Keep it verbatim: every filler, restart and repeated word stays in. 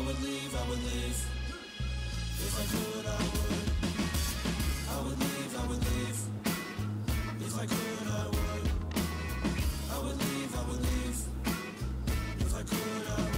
I would leave, I would leave. If I could, I would. I would leave, I would leave. If I could, I would. I would leave, I would leave. If I could, I would.